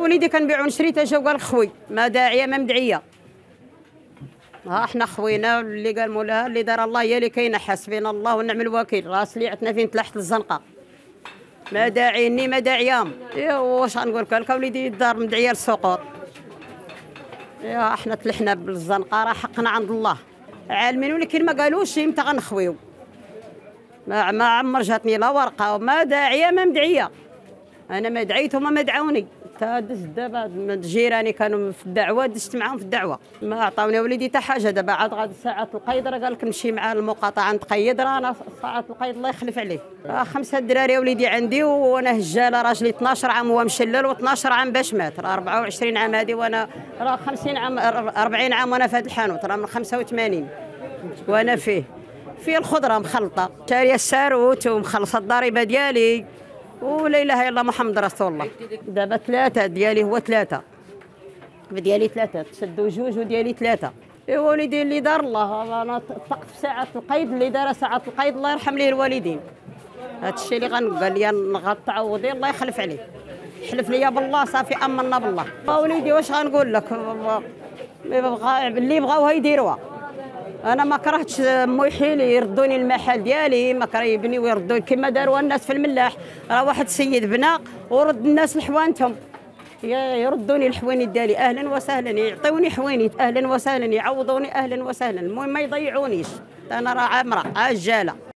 وليدي كنبيعو نشري تا جا وقال خوي ما داعيه ما مدعيه. ها احنا خوينا اللي قال مولاها اللي دار الله هي اللي كاينه، حسبنا الله ونعم الوكيل. راس ليعتنا فين تلاحت الزنقه، ما داعيني ما داعيام. واش غنقول لك وليدي الدار مدعيه للسقوط. يا احنا تلحنا بالزنقه، راه حقنا عند الله عالمين، ولكن ما قالوش امتى غنخويو. ما عمر جاتني لا ورقه وما داعيه ما مدعيه. انا ما دعيت هما ما دعاوني، تا دزت دابا جيراني كانوا في الدعوه دزت معاهم في الدعوه، ما عطاوني وليدي حتى حاجه. دابا عاد غادي ساعه القيد، راه قال لك نمشي مع المقاطعه نتقيد، راه انا ساعه القيد الله يخلف عليه. 5 دراري وليدي عندي وانا هجاله، راجلي 12 عام هو مشلل و12 عام باش مات، راه 24 عام هادي وانا راه 50 عام 40 عام وانا في هذا الحانوت، راه من 85 وانا فيه الخضره مخلطه، شاريه الساروت ومخلصه الضريبه ديالي ولا اله الا محمد رسول الله. دابا 3 ديالي هو 3 ديالي 3 شدوا 2 وديالي 3. ايوا وليدي اللي دار الله، انا طقت في ساعه القيد، اللي دار ساعه القيد الله يرحم ليه الوالدين. هذا الشيء اللي غنقول لي غتعوضي الله يخلف عليه، حلف لي بالله صافي امنا بالله. وليدي واش غنقول لك، اللي بغاوها يديروها، انا ما كرهتش مويحيل يردوني المحل ديالي، ما كريبني ويردوني كما داروا الناس في الملاح. راه واحد السيد بنا ورد الناس لحوانتهم، يردوني الحوانيت ديالي اهلا وسهلا، يعطوني حوانيت اهلا وسهلا، يعوضوني اهلا وسهلا، المهم ما يضيعونيش. انا راه عامره عجاله.